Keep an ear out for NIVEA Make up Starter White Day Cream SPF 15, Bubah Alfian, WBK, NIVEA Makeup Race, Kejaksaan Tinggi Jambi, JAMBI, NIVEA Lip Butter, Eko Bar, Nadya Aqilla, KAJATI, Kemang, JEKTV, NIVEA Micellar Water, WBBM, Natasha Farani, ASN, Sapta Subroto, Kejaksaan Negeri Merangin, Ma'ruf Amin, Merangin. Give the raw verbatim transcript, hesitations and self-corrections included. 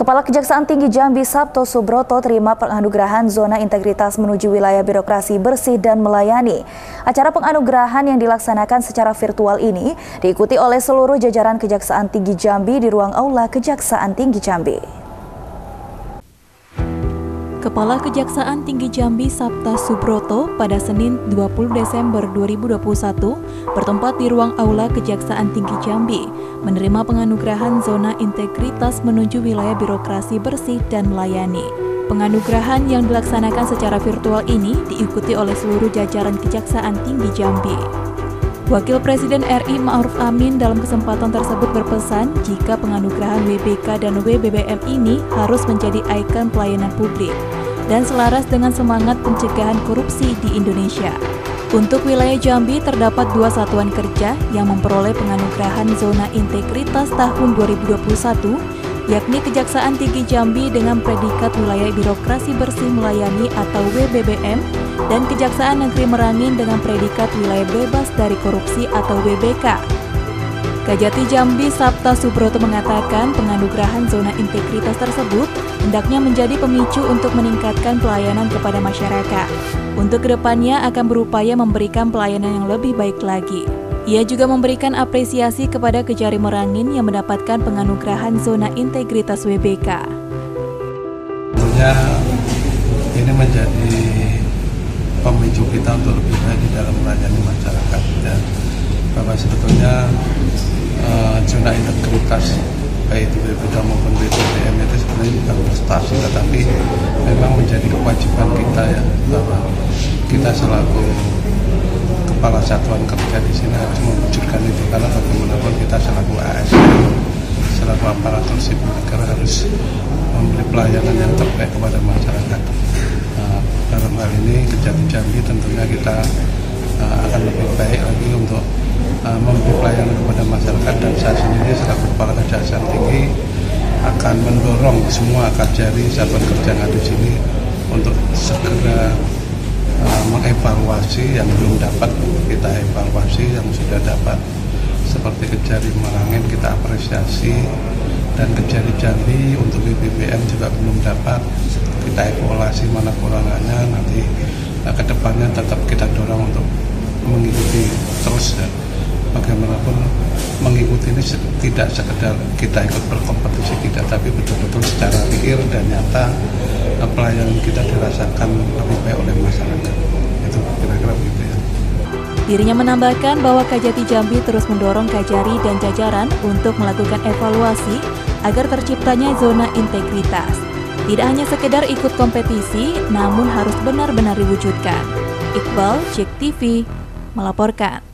Kepala Kejaksaan Tinggi Jambi Sapta Subroto terima penganugerahan zona integritas menuju wilayah birokrasi bersih dan melayani. Acara penganugerahan yang dilaksanakan secara virtual ini diikuti oleh seluruh jajaran Kejaksaan Tinggi Jambi di ruang aula Kejaksaan Tinggi Jambi. Kepala Kejaksaan Tinggi Jambi Sapta Subroto pada Senin dua puluh Desember dua ribu dua puluh satu bertempat di ruang aula Kejaksaan Tinggi Jambi menerima penganugerahan zona integritas menuju wilayah birokrasi bersih dan melayani. Penganugerahan yang dilaksanakan secara virtual ini diikuti oleh seluruh jajaran Kejaksaan Tinggi Jambi. Wakil Presiden R I Ma'ruf Amin dalam kesempatan tersebut berpesan jika penganugerahan W B K dan W B B M ini harus menjadi ikon pelayanan publik dan selaras dengan semangat pencegahan korupsi di Indonesia. Untuk wilayah Jambi terdapat dua satuan kerja yang memperoleh penganugerahan zona integritas tahun dua ribu dua puluh satu, yakni Kejaksaan Tinggi Jambi dengan predikat wilayah birokrasi bersih melayani atau W B B M, dan Kejaksaan Negeri Merangin dengan predikat wilayah bebas dari korupsi atau W B K. Kajati Jambi Sapta Subroto mengatakan penganugerahan zona integritas tersebut hendaknya menjadi pemicu untuk meningkatkan pelayanan kepada masyarakat. Untuk kedepannya akan berupaya memberikan pelayanan yang lebih baik lagi. Ia juga memberikan apresiasi kepada Kejari Merangin yang mendapatkan penganugerahan zona integritas W B K. Tentunya ini menjadi pemicu kita untuk lebih baik di dalam melayani masyarakat, dan bahwa sebetulnya uh, zona integritas baik itu W B K maupun W B B M itu sebenarnya bukan prestasi, tetapi memang menjadi kewajiban kita, ya, bahwa kita selaku kepala satuan kerja di sini harus mewujudkan itu, karena bagaimanapun kita selaku A S N, selaku aparatur sipil negara harus memberi pelayanan yang terbaik kepada masyarakat. Nah, dalam hal ini Kejati Jambi tentunya kita uh, akan lebih baik lagi untuk uh, memberi pelayanan kepada masyarakat, dan saya sendiri selaku kepala Kejaksaan Tinggi akan mendorong semua kajari satuan kerja yang ada di sini untuk segera uh, mengevaluasi yang belum dapat, kita evaluasi yang sudah dapat, seperti Kejari Merangin kita apresiasi, dan Kejari Jambi untuk W B B M juga belum dapat, kita evaluasi mana kurangannya, nanti nah, ke depannya tetap kita dorong untuk mengikuti terus, dan bagaimanapun mengikuti ini tidak sekedar kita ikut berkompetisi, tidak, tapi betul-betul secara real dan nyata pelayanan kita dirasakan lebih baik oleh masyarakat. Itu kira-kira begitu, ya. Dirinya menambahkan bahwa Kajati Jambi terus mendorong kajari dan jajaran untuk melakukan evaluasi agar terciptanya zona integritas. Tidak hanya sekedar ikut kompetisi, namun harus benar-benar diwujudkan. Iqbal, Jek T V, melaporkan.